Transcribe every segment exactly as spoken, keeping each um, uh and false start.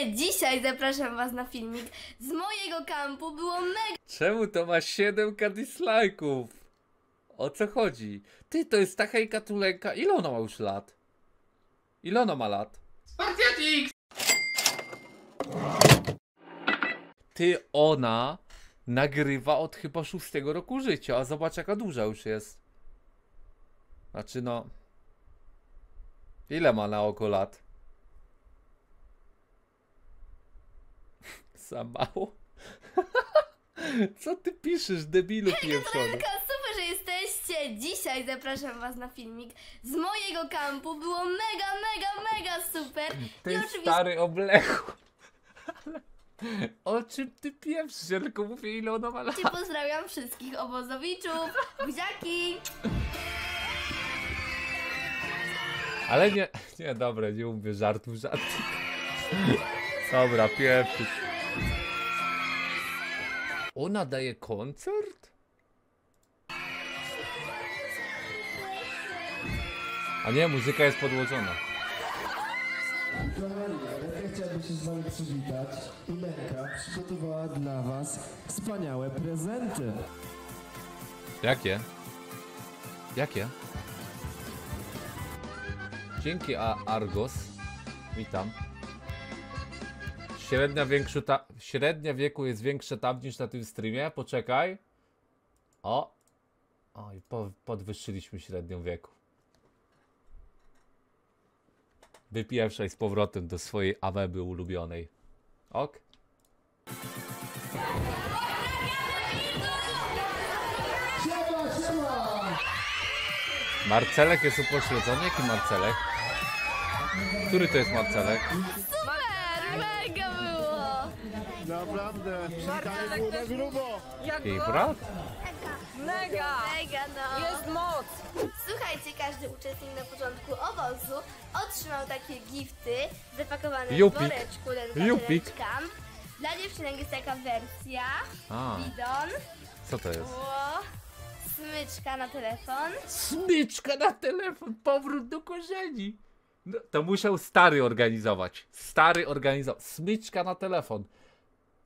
Oczywiście dzisiaj zapraszam was na filmik z mojego kampu, było mega... Czemu to ma siedem tysięcy dislike'ów? O co chodzi? Ty, to jest ta Hejka Tu Lenka, ile ona ma już lat? Ile ona ma lat? Spartiatix! Ty, ona nagrywa od chyba szóstego roku życia, a zobacz jaka duża już jest. Znaczy no... Ile ma na oko lat? Za mało? Co ty piszesz, debilu pieprzony? Hejka, super, że jesteście! Dzisiaj zapraszam was na filmik z mojego kampu. Było mega, mega, mega super! Ty, I oczywiście... stary oblechu! O czym ty pieprzysz? Ja tylko mówię, ile ona ma lat. Pozdrawiam wszystkich obozowiczów! Buziaki! Ale nie, nie, dobra, nie umiem żartów żadnych. Dobra, pierwszy. Ona daje koncert? A nie, muzyka jest podłożona. Chciałbym się z wami przywitać. I Lenka przygotowała dla was wspaniałe prezenty. Jakie? Jakie? Dzięki a Argos. Witam. Średnia, ta... Średnia wieku jest większa tam niż na tym streamie. Poczekaj. O. Oj, po... podwyższyliśmy średnią wieku. Wypieprzaj z powrotem do swojej aweby ulubionej. Ok. Marcelek jest upośledzony? Jaki Marcelek? Który to jest Marcelek? Super! Mega było! Naprawdę! Marcelek też grubo! Jej brat? Mega! Mega no! Jest moc! Słuchajcie, każdy uczestnik na początku obozu otrzymał takie gifty zapakowane w woreczku Lenka. Dla dziewczynek jest taka wersja. A. Bidon. Co to jest? O. Smyczka na telefon. Smyczka na telefon, powrót do korzeni. No, to musiał stary organizować. Stary organizował. Smyczka na telefon.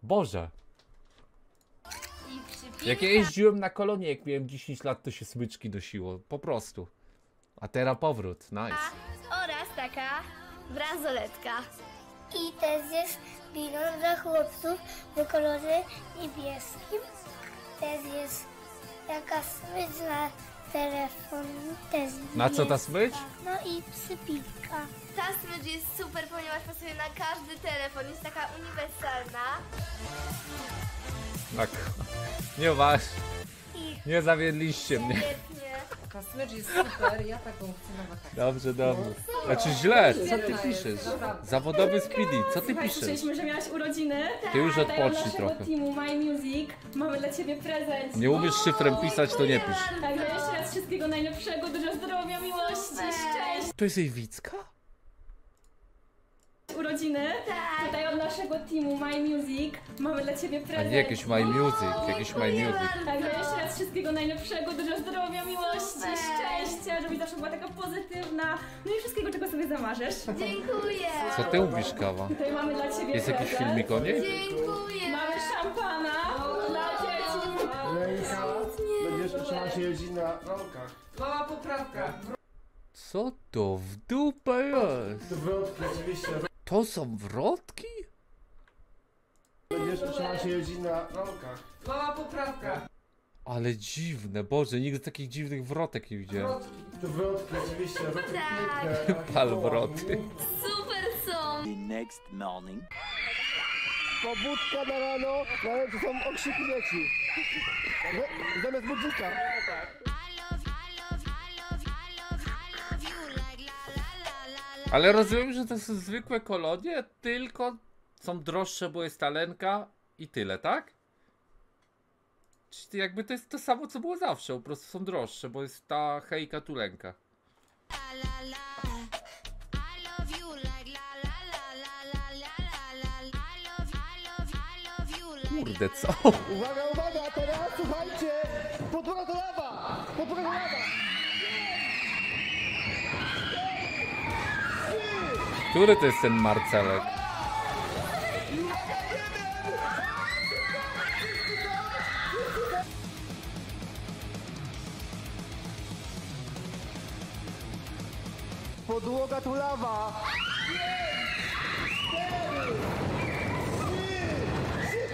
Boże. I jak ja jeździłem na kolonie, jak miałem dziesięć lat, to się smyczki nosiło. Po prostu. A teraz powrót. Nice. A, oraz taka bransoletka. I też jest bilon dla chłopców w kolorze niebieskim. Też jest taka smycz na telefon też. Na co ta smycz? No i przypilka. Ta smycz jest super, ponieważ pasuje na każdy telefon. Jest taka uniwersalna. Tak. Nie waż. Nie zawiedliście mnie. Ta smycz jest super, ja taką chcę na wakacje. Dobrze, dobrze. Znaczy źle, co ty piszesz? Zawodowy Speedy, co ty piszesz? Słyszeliśmy, że miałaś urodziny. Ty już odpocznij trochę. Teamu My Music mamy dla ciebie prezent. Nie umiesz szyfrem pisać, to nie pisz. Także jeszcze raz wszystkiego najlepszego, dużo zdrowia, miłości, szczęścia. To jest jej Wicka? Urodziny. Tutaj od naszego teamu My Music mamy dla ciebie prezent. A nie jakieś My Music, jakieś My Music. Także jeszcze raz wszystkiego najlepszego, dużo zdrowia, miłości, szczęścia, żeby zawsze była taka pozytywna. No i wszystkiego, czego sobie zamarzysz. Dziękuję. Co ty mówisz, kawa? Tutaj mamy dla ciebie jest prezent. Jakiś filmik o niej? Dziękuję. Mamy szampana dla dzieci. Lenka, będziesz musiała się jeździć na rolkach. Mała poprawka. Co to w dupę jest? To wrotki, oczywiście. To są wrotki? Będziesz musiała się jeździć na rolkach. Mała poprawka. Ale dziwne, Boże, nigdy takich dziwnych wrotek nie widziałem. Wrotki, to wrotki, oczywiście. Tak. Pal wroty. Super są. The next morning. Pobudka na rano, ale to są okrzyki dzieci. Zamiast budnika. Ale rozumiem, że to są zwykłe kolonie, tylko są droższe, bo jest ta Lenka i tyle, tak? Czyli jakby to jest to samo, co było zawsze, po prostu są droższe, bo jest ta Hejka Tu Lenka. Kurde, co? Uwaga, uwaga, teraz słuchajcie! Podpora do lawa! Podpora do lawa! Który to jest ten Marcelek? Hejka tu lawa! pięć, cztery,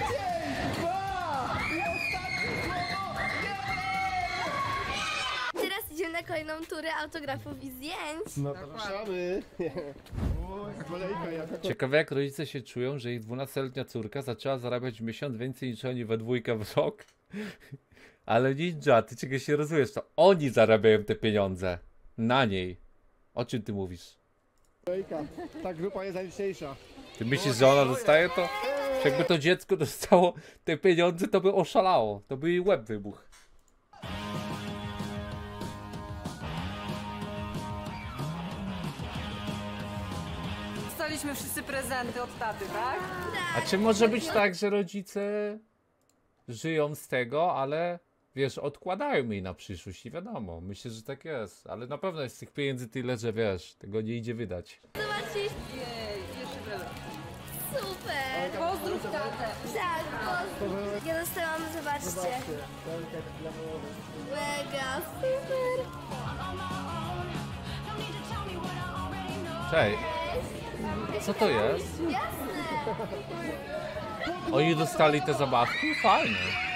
trzy, dwa, i ostatnie słowo jeden! Teraz idziemy na kolejną turę autografów i zdjęć. No zapraszamy! Ciekawe jak rodzice się czują, że ich dwunastoletnia córka zaczęła zarabiać w miesiąc więcej niż oni we dwójkę w rok. Ale ninja, ty czegoś nie rozumiesz, to oni zarabiają te pieniądze. Na niej. O czym ty mówisz? Ta grupa jest najliczniejsza. Ty myślisz, że ona dostaje to? Że jakby to dziecko dostało te pieniądze, to by oszalało. To by jej łeb wybuchł. Dostaliśmy wszyscy prezenty od taty, tak? A czy może być tak, że rodzice żyją z tego, ale wiesz, odkładają jej na przyszłość, nie wiadomo. Myślę, że tak jest, ale na pewno jest tych pieniędzy tyle, że wiesz, tego nie idzie wydać. Zobaczysz? Jej, jeszcze super! Pozdrów tatę! Tak, pozdrów! Ja dostałam, zobaczcie. Mega, super! Cześć! Co to jest? Jasne! Oni dostali te zabawki? Fajnie!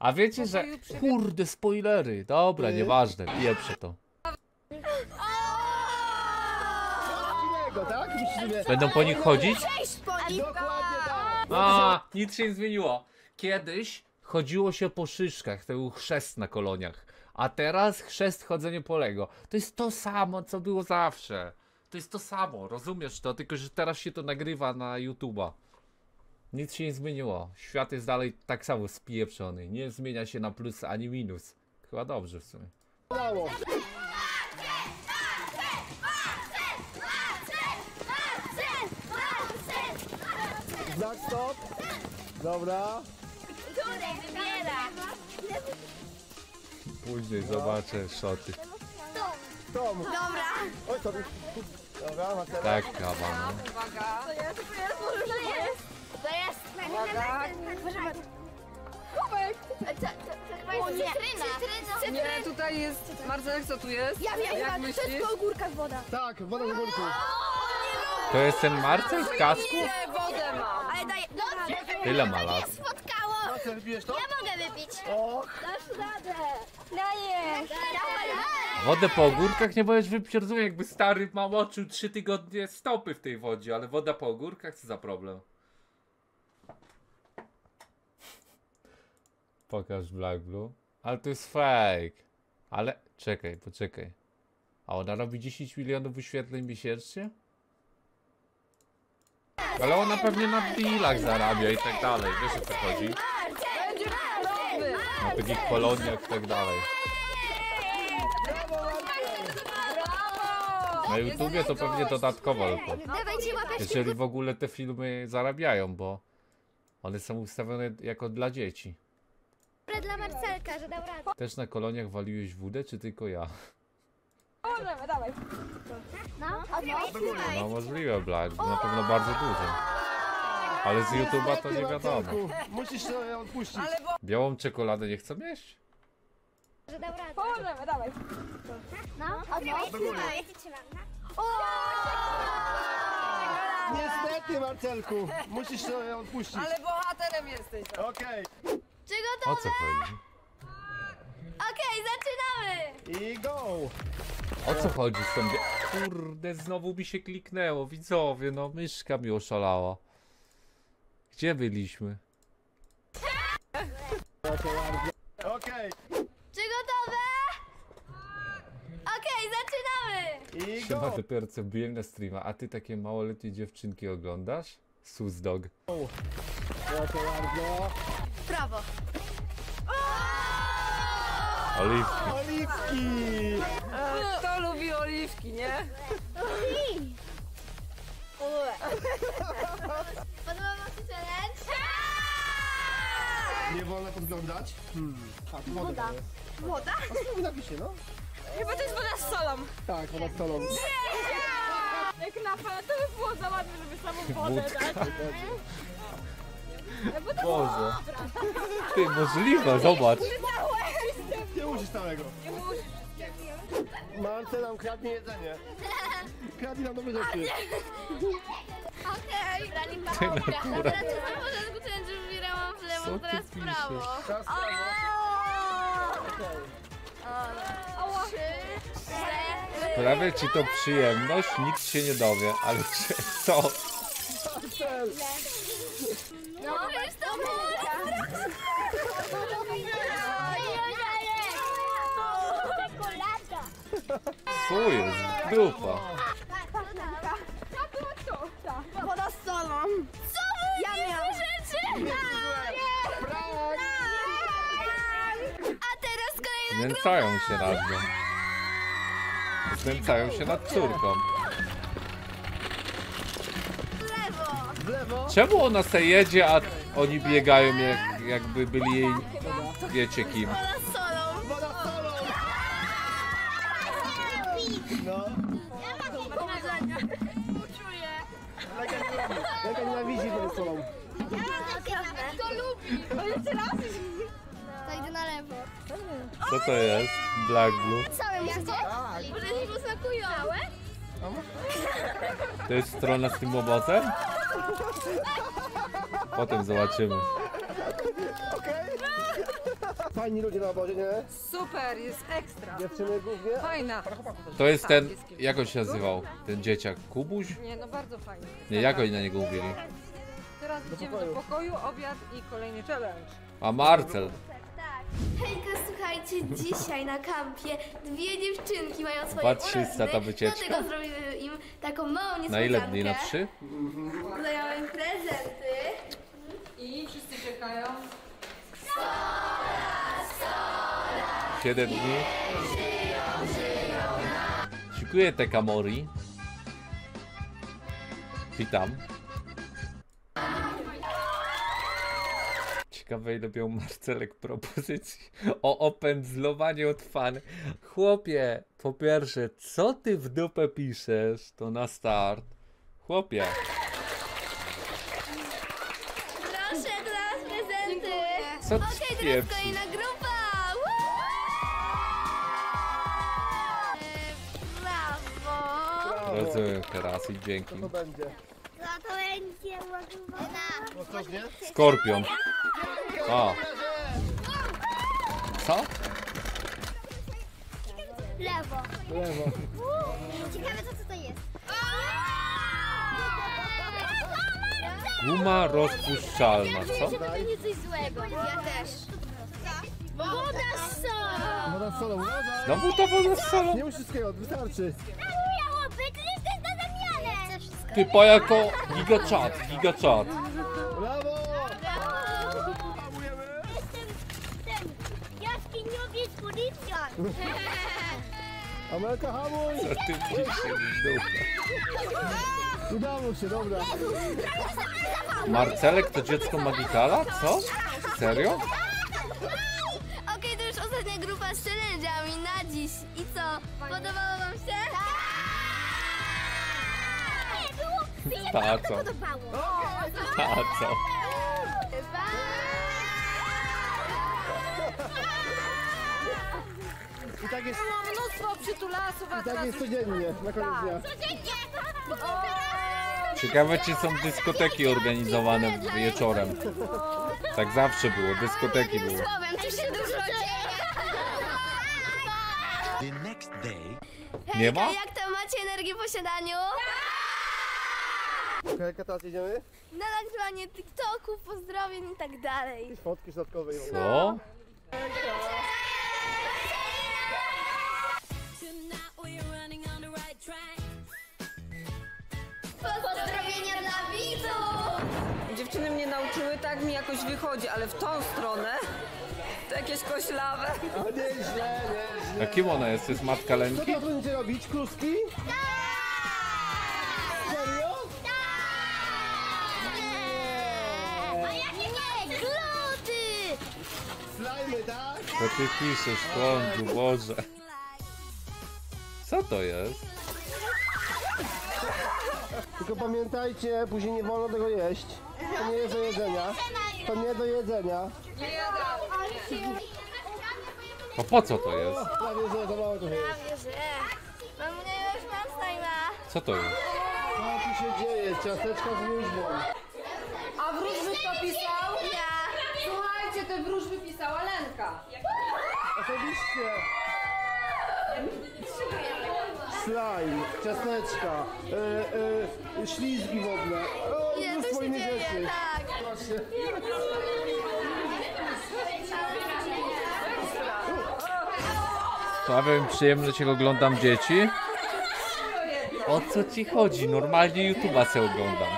A wiecie, że... Kurde, spoilery! Dobra, nieważne, pieprzę to. Będą po nich chodzić? A, nic się nie zmieniło. Kiedyś chodziło się po szyszkach, to był chrzest na koloniach. A teraz chrzest chodzenie po Lego. To jest to samo, co było zawsze. To jest to samo, rozumiesz to? Tylko, że teraz się to nagrywa na YouTube'a. Nic się nie zmieniło. Świat jest dalej tak samo spieprzony. Nie zmienia się na plus ani minus. Chyba dobrze w sumie. Brawo. Znak stop. Dobra. Turek wybiera. Później zobaczę szoty. Tom! Dobra! Oj, to dobra, ma teraz. Tak, kawa. Uwaga! To jest, to jest, to jest! To jest! Uwaga! Kubek! To chyba jest cytryna! Nie, tutaj jest... Marcelek, co tu jest? Ja wiem, to jest po ogórkach woda. Tak, woda z ogórków. To jest ten Marcel w kasku? Nie, wodę mam. Ale daj... Tyle ma lat. Ja mogę wypić. Dasz radę. Dajesz. Wodę po ogórkach nie możesz wypić, rozumiem, jakby stary małoczył trzy tygodnie stopy w tej wodzie, ale woda po ogórkach, co za problem? Pokaż Black Blue. Ale to jest fake. Ale czekaj, poczekaj. A ona robi dziesięć milionów wyświetleń miesięcznie? Ale ona pewnie na dealach zarabia i tak dalej, wiesz o co chodzi? Na takich koloniach i tak dalej. Na YouTubie to pewnie dodatkowo tylko. Jeżeli w ogóle te filmy zarabiają, bo one są ustawione jako dla dzieci. Dla Marcelka, że dał radę. Też na koloniach waliłeś wódę, czy tylko ja? Możemy, dawaj. No, no możliwe, Black, na pewno bardzo dużo. Ale z YouTube'a to nie wiadomo. Musisz się odpuścić. Białą czekoladę nie chcę mieć? Że dał radę. Możemy, dawaj. No, no. Niestety, Marcelku, musisz się odpuścić. Ale bohaterem jesteś. Okej. Czego to? O co chodzi? Okej, zaczynamy! I go! O co chodzi z tym? Kurde, znowu mi się kliknęło, widzowie, no myszka mi oszalała. Gdzie byliśmy? Okej! Czy gotowe? Okej, zaczynamy! I go! Chyba dopiero co biłem na streama, a ty takie małoletnie dziewczynki oglądasz? Sus dog. Brawo! Oliwki. Oliwki! Kto lubi oliwki, nie? Podoba wam się challenge? Nie wolno podglądać. Hmm. A, tu woda. Woda? Woda? A co tu napisie, no? Chyba to jest woda z solą. Tak, woda z solą. Nie! Jak na fala, to by było za ładne, żeby samą wodę dać. Boże. Ty, możliwe, zobacz. Nie musisz całego. Nie musisz wszystkiego. Marce nam kradnie jedzenie. Kradnie nam dobre rzeczy. Okej. Brali pachowkę. Dobra, czy na początku challenge wybierałam w lewo, teraz w prawo. Teraz w prawo. Prawie ci to przyjemność, nikt się nie dowie, ale co? No, wiesz to co jest? Grupa. Woda z solą. Co ja miałam rzeczy? A teraz kolejna grupa. Znęcają się nad nią. Znęcają się nad córką. W lewo. Czemu ona se jedzie, a oni biegają jak, jakby byli jej, wiecie kim? No. Poczuję. Jaka nienawidzi wodę solą. To lubi. To idę na lewo. Co to jest? Black Blue. To jest strona z tym obozem? Potem zobaczymy. Fajni ludzie na obozie, nie? Super, jest ekstra. Dziewczyny głównie. Fajna. To jest ten, jak on się nazywał? Ten dzieciak, Kubuś? Nie, no bardzo fajny. Nie, jak oni na niego mówili? Teraz idziemy do pokoju, obiad i kolejny challenge. A Marcel? Hejka, słuchajcie, dzisiaj na kampie dwie dziewczynki mają swoje urodziny, dlatego zrobimy im taką małą niespodziankę. Na ile dni? Na trzy? Dajemy im prezenty. I wszyscy czekają. siedem dni. Dziękuję, Tekamori. Witam. Ciekawe, ile miał Marcelek propozycji o opędzlowaniu od fan. Chłopie, po pierwsze, co ty w dupę piszesz, to na start. Chłopie. Proszę, dla nas prezenty. Co ty okay, teraz kolejna grupa. Brawo. Rozumiem teraz i dzięki. Co to będzie? Co to będzie? Ładowana. Skorpion. O. Co? Lewo. Lewo. Ciekawe, co to jest. Guma rozpuszczalna, co? Żeby to nie coś złego. Ja też. Woda z solą. Woda z solą. Znowu to woda z solą. Nie musisz wszystkiego, wystarczy. Typa jako gigaczat, gigaczat. Brawo! Jaskiniowiec policjan! Amelka, hamuj! Co ty piszesz? Udało się, dobra. Marcelek to dziecko Magikala? Co? Serio? Okej, okay, to już ostatnia grupa z challenge'ami na dziś. I co? Podobało wam się? Ta co? Ta co? I tak jest... Mamy mnóstwo przytulasów. I tak jest codziennie, na koniec dnia. Ciekawe, czy są dyskoteki organizowane wieczorem. Tak zawsze było, dyskoteki były. Nie ma? Jak to macie energii po śniadaniu? Hejka, teraz jedziemy? Na nagrywanie TikToków, pozdrowień i tak dalej. I fotki środkowe. Co? Pozdrowienia dla widzów! Dziewczyny mnie nauczyły, tak mi jakoś wychodzi, ale w tą stronę to jakieś koślawe. No nieźle, nieźle. A kim ona jest? To jest matka Lenki? Co to będzie robić? Kluski? Co ty piszesz, kądu, Boże? Co to jest? Tylko pamiętajcie, później nie wolno tego jeść. To nie jest do jedzenia. To nie do jedzenia. To po co to jest? Prawie, że za mało to jest. Prawie, że. Mam mniej już Mansteina. Co to jest? Co tu się dzieje? Ciasteczka z wróżbą. A wróżby kto pisał? Ja. Słuchajcie, te wróżby pisała Lenka. Oczywiście. Slime, ciasteczka, e, e, ślizgi wodne. O, nie, to się dzieje, rzeczy. Tak. Proszę. Sprawiam przyjemnie, że cię oglądam dzieci. O co ci chodzi? Normalnie YouTube'a se oglądam.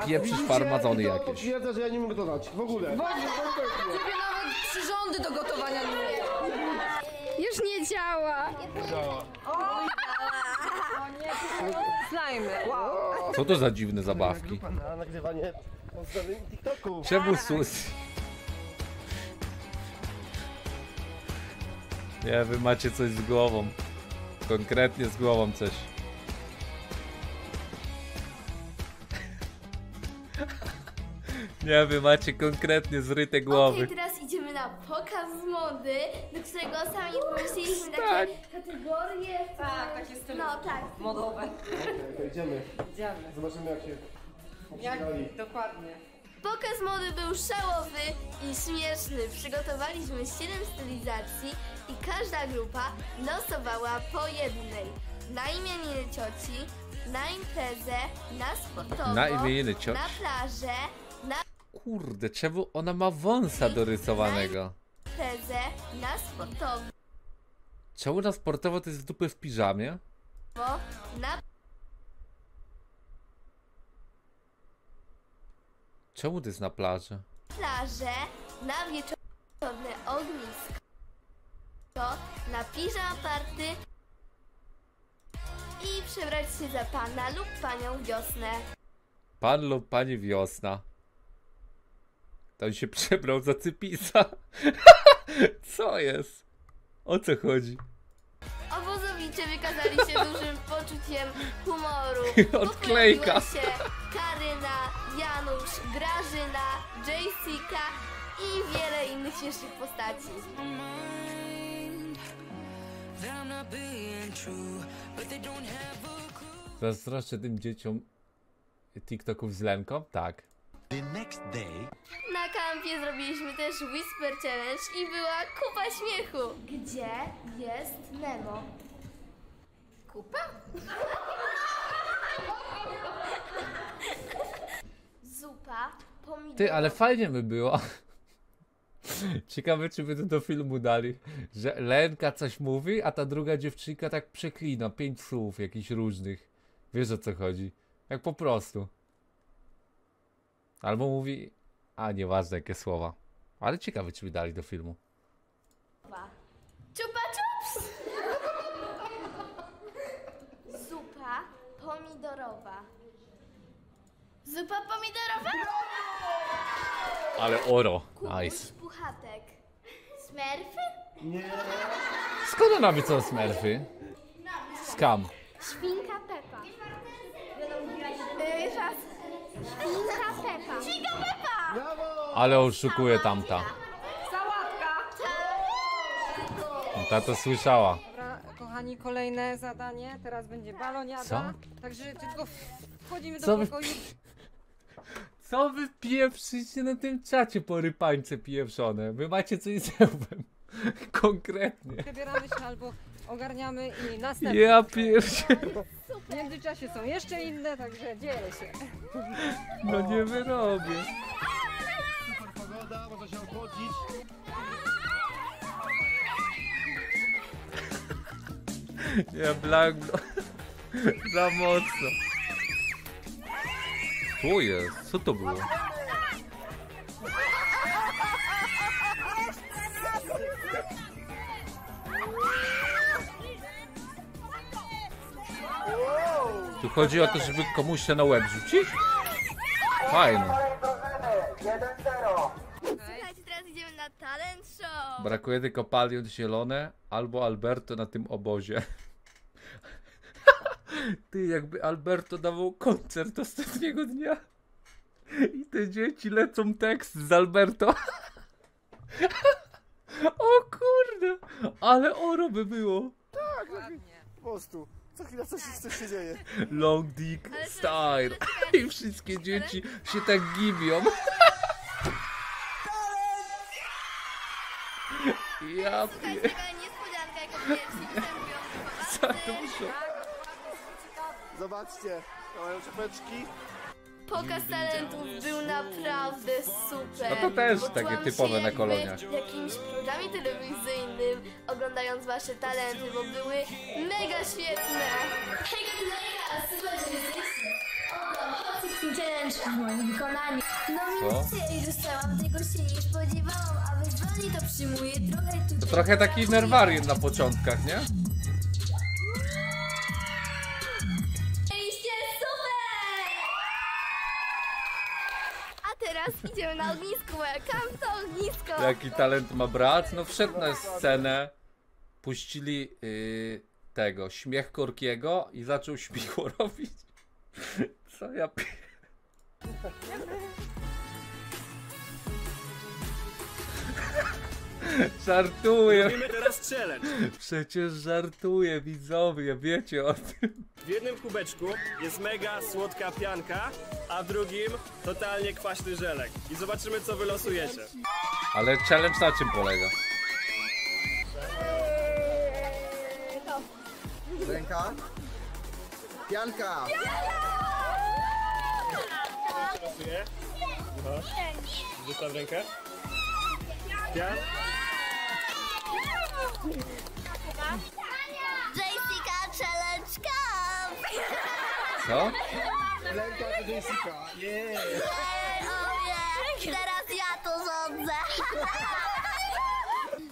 Ty pieprzysz farmazony jakieś. To potwierdza, że ja nie mogę gotować. W ogóle. Ciebie nawet przyrządy do gotowania nie mogę. Już nie działa. Slajmy. Co to za dziwne zabawki? Na nagrywanie TikToku. Czemu sus? Nie, wy macie coś z głową. Konkretnie z głową coś. Nie, wy macie konkretnie zryte głowy. Okej, okay, teraz idziemy na pokaz mody, do którego sami wymyśliliśmy takie kategorie. Tak, takie styl no, tak. modowe. Okej, okay, okay, idziemy. Idziemy. Zobaczymy jak się obsługali. Dokładnie. Pokaz mody był szałowy i śmieszny. Przygotowaliśmy siedem stylizacji i każda grupa losowała po jednej. Na imieniny cioci, na imprezę, na sportowo, na, imieniny cioci. na plażę, na... Kurde, czemu ona ma wąsa dorysowanego? Na imprezę, na sportowo. Czemu na sportowo to jest z dupy w piżamie? Na... Czemu to jest na plaży? Na plażę, na wieczorne ognisko, na piżam party i przebrać się za pana lub panią wiosnę. Pan lub pani wiosna. Tam się przebrał za cypisa. Co jest? O co chodzi? Obozowicie wykazali się dużym poczuciem humoru. Odklejka. Się Karyna, Janusz, Grażyna, Jessica i wiele innych śmiesznych postaci. Zazdroszczę tym dzieciom TikToków z Lenką? Tak. The next day. Na kampie zrobiliśmy też Whisper Challenge i była kupa śmiechu. Gdzie jest Nemo? Kupa? Zupa, pomidor. Ty, ale fajnie by było. Ciekawe, czy by to do filmu dali, że Lenka coś mówi, a ta druga dziewczynka tak przeklina pięć słów jakichś różnych. Wiesz o co chodzi? Jak po prostu. Albo mówi, a nieważne jakie słowa. Ale ciekawe, czy by dali do filmu. Czupa czups! Zupa pomidorowa. Zupa pomidorowa? Ale oro, nice. Puchatek. Smerfy? Nie. Skąd ona wie co smerfy? Skam. Świnka Pepa. Świnka Pepa. Świnka Pepa! Ale oszukuje tamta. Sałatka. Ta to słyszała. Dobra, kochani, kolejne zadanie. Teraz będzie baloniada. Co? Także tylko wchodzimy do pokoju. Co wy pieprzycie na tym czacie po rypańce pieprzone? Wy macie coś z ełbem. Konkretnie. Przebieramy się albo ogarniamy i następnie. Ja pierdzie. W międzyczasie są jeszcze inne, także dzieje się. No nie wyrobię. Super pogoda, można się ochłodzić. Ja Black Blue. Za mocno. Co jest? Co to było? Tu chodzi o to, żeby komuś się na łeb rzucić? Fajne. Słuchajcie, teraz idziemy na talent show. Brakuje tylko palion zielone albo Alberto na tym obozie. Ty, jakby Alberto dawał koncert ostatniego dnia i te dzieci lecą tekst z Alberto. O kurde, ale oro by było. Tak, ładnie. Po prostu. Co chwila coś, coś się dzieje. Long dick style. I wszystkie dzieci się tak gibią. Ja pierdolę. Zobaczcie, mają czapeczki. Pokaz talentów był naprawdę super. No to też takie typowe na koloniach. Byłam jakimiś programami telewizyjnym, oglądając wasze talenty, bo były mega świetne. Hejka Tu Lenka, słuchajcie, jesteście. Oto Hot Challenge w moim wykonaniu. Nominację i dostałam, tego się nie spodziewałam, a wyzwanie to przyjmuję trochę tutaj. To trochę taki nerwarium na początkach, nie? Teraz idziemy na ognisko, welcome to ognisko. Jaki talent ma brat? No wszedł na scenę, puścili yy, tego, śmiech Korkiego i zaczął śmichło robić. Co ja p... Żartuję. Teraz challenge. Przecież żartuję, widzowie, wiecie o tym. W jednym kubeczku jest mega słodka pianka, a w drugim totalnie kwaśny żelek. I zobaczymy, co wylosujecie. Ale challenge na czym polega? Ręka. Pianka. Losuje. Wystaw rękę. Pianka. Jessica Challenge Camp! Co? Jessica, nie! Teraz ja to rządzę!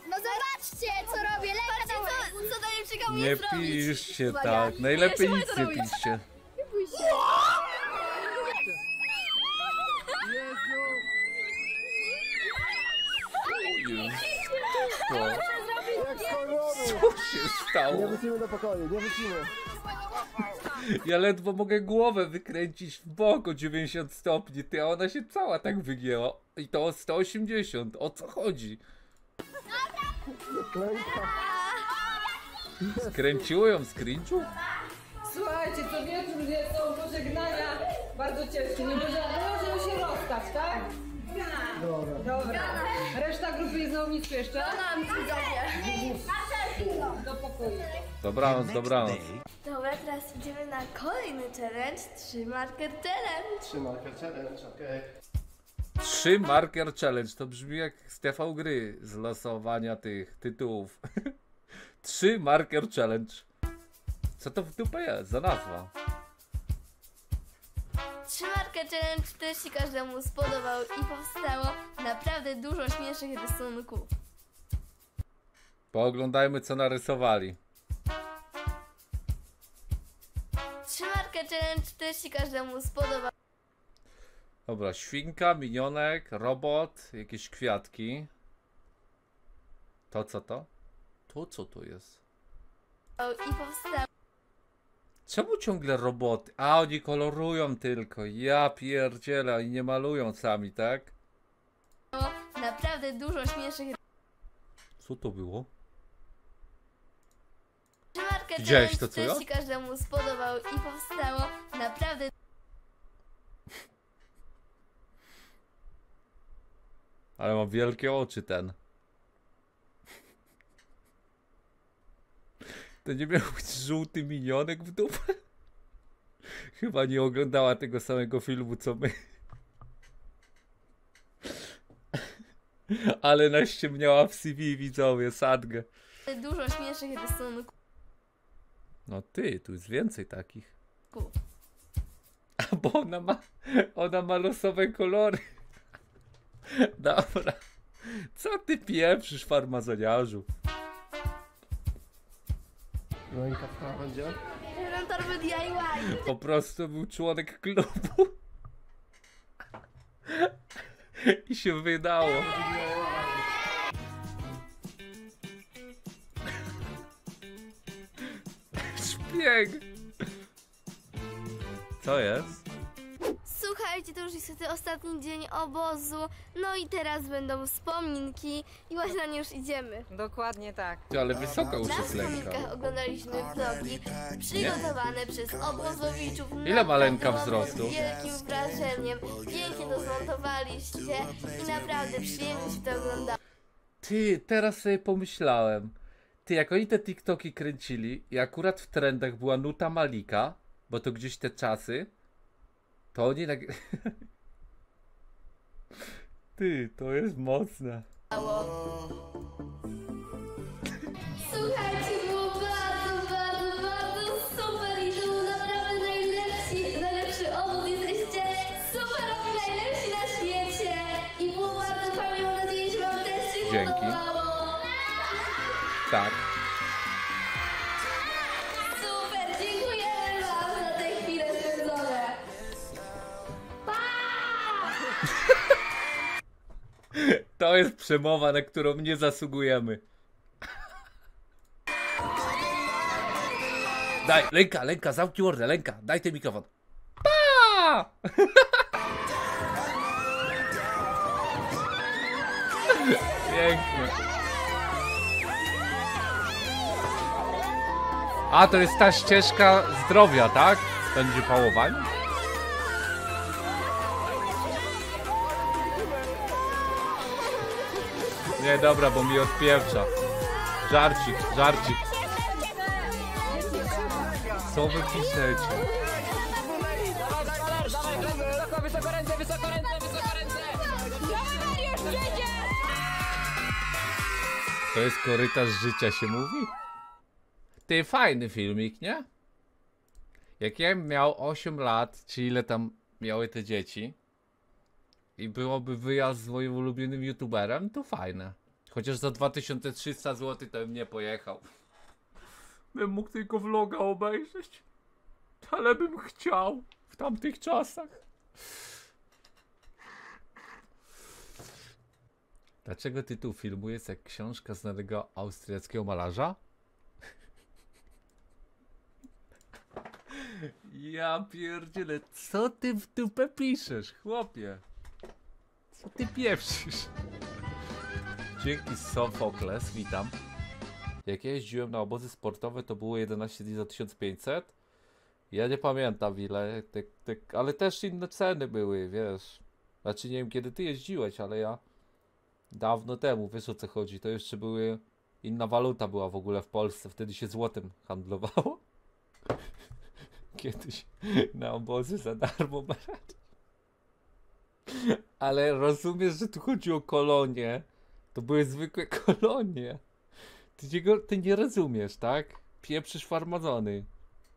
No zobaczcie, co robię! Lenka, co, co do niczego nie zrobić! Nie piszcie tak, najlepiej nic nie piszcie! Nie bójcie! Jezu! Co się stało? Nie wrócimy do pokoju, nie wrócimy. Ja ledwo mogę głowę wykręcić w bok o dziewięćdziesiąt stopni, ty, a ona się cała tak wygięła. I to o sto osiemdziesiąt, o co chodzi? Skręciło ją z cringe'u? Słuchajcie, co wieczór jest są pożegnania bardzo ciężkie, nie możemy się rozstać, tak? Dobra. Dobra. Reszta grupy jest na ognisku jeszcze? Do pokoju. Dobranoc, dobranoc. Dobra, teraz idziemy na kolejny challenge. Trzy marker challenge. Trzy marker challenge, okej. Okay. Trzy marker challenge. To brzmi jak z T V gry z losowania tych tytułów. Trzy marker challenge. Co to w dupę jest za nazwa? Trzy marker challenge też się każdemu spodobał i powstało naprawdę dużo śmiesznych rysunków. Pooglądajmy, co narysowali. Trzy marker challenge też się każdemu spodobał. Dobra, świnka, minionek, robot, jakieś kwiatki. To co to? To co to jest? I powstało. Czemu ciągle roboty? A oni kolorują tylko. Ja pierdzielę i nie malują sami, tak? Naprawdę dużo śmiesznych. Co to było? Widziałeś to, co ja? Się każdemu spodobał i powstało naprawdę. Ale ma wielkie oczy ten. To nie miał być żółty minionek w dupę? Chyba nie oglądała tego samego filmu co my. Ale nas ściemniała w C V, widzowie, sadgę. Dużo śmiesznych rysunków. No ty, tu jest więcej takich. A bo ona ma, ona ma losowe kolory. Dobra. Co ty pieprzysz, farmazoniarzu? Ręka w prawo będzie? Po prostu był członek klubu. I się wydało. Szpieg. Co jest? Słuchaj, słuchajcie, to już niestety ostatni dzień obozu, no i teraz będą wspominki i właśnie na nie już idziemy. Dokładnie tak. Ty, ale wysoka już jest Lenka. Na wspominkach oglądaliśmy vlogi przygotowane nie? przez obozowiczów. Ile ma Lenka wzrostu? Z wielkim wrażeniem, pięknie to zmontowaliście i naprawdę przyjemnie się to oglądało. Ty, teraz sobie pomyślałem. Ty, jak oni te TikToki kręcili i akurat w trendach była nuta Malika, bo to gdzieś te czasy, to oni tak... Ty, to jest mocne. Słuchajcie, było bardzo, bardzo, bardzo super i to był naprawdę najlepszy, najlepszy obóz. Jesteście super, najlepsi na świecie i było bardzo fajnie, mam nadzieję, że wam też się podobało. Tak. Super, dziękujemy wam za te chwile spędzone. Pa! To jest przemowa, na którą nie zasługujemy. Daj, Lenka, Lenka, zamknij mordę, Lenka, daj ten mikrofon. Pa! Pięknie. A, to jest ta ścieżka zdrowia, tak? Będzie pałowań. Nie, dobra, bo mi odpieprza. Żarcik, żarcik. Co wy piszecie? Wysoko ręce, wysoko ręce, wysoko ręce! To jest korytarz życia, się mówi? Ty, fajny filmik, nie? Jak ja miał osiem lat, czy ile tam miały te dzieci i byłoby wyjazd z moim ulubionym youtuberem, to fajne. Chociaż za dwa tysiące trzysta złotych to bym nie pojechał. Bym mógł tylko vloga obejrzeć, ale bym chciał w tamtych czasach. Dlaczego tytuł filmu jest jak książka znanego austriackiego malarza? Ja pierdzielę, co ty w dupę piszesz, chłopie? Co ty pieprzysz? Dzięki, Sofokles, witam. Jak ja jeździłem na obozy sportowe, to było jedenaście dni za tysiąc pięćset. Ja nie pamiętam ile, te, te, ale też inne ceny były, wiesz. Znaczy nie wiem kiedy ty jeździłeś, ale ja dawno temu, wiesz o co chodzi. To jeszcze były, inna waluta była w ogóle w Polsce, wtedy się złotem handlowało. Kiedyś na obozy za darmo brać. Ale rozumiesz, że tu chodzi o kolonie. To były zwykłe kolonie. Ty, niego, ty nie rozumiesz, tak? Pieprzysz farmazony.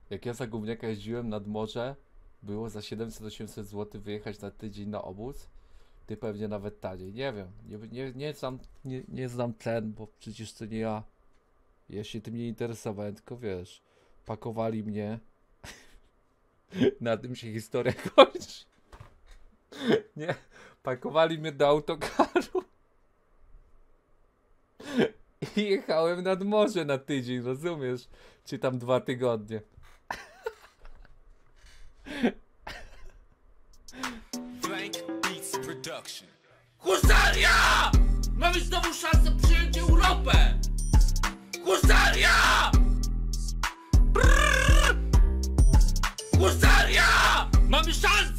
Jak ja za gówniaka jeździłem nad morze, było za siedemset osiemset złotych wyjechać na tydzień na obóz. Ty pewnie nawet taniej. Nie wiem. Nie, nie, nie, znam, nie, nie znam cen, bo przecież to nie ja. Ja się tym nie interesowałem, tylko wiesz, pakowali mnie. Na tym się historia kończy. Nie, pakowali mnie do autokaru i jechałem nad morze na tydzień, rozumiesz? Czy tam dwa tygodnie. Blank beats production. KUSARIA! Mamy znowu szansę przyjąć Europę! KUSARIA! GUSARIA! Mamy szansę!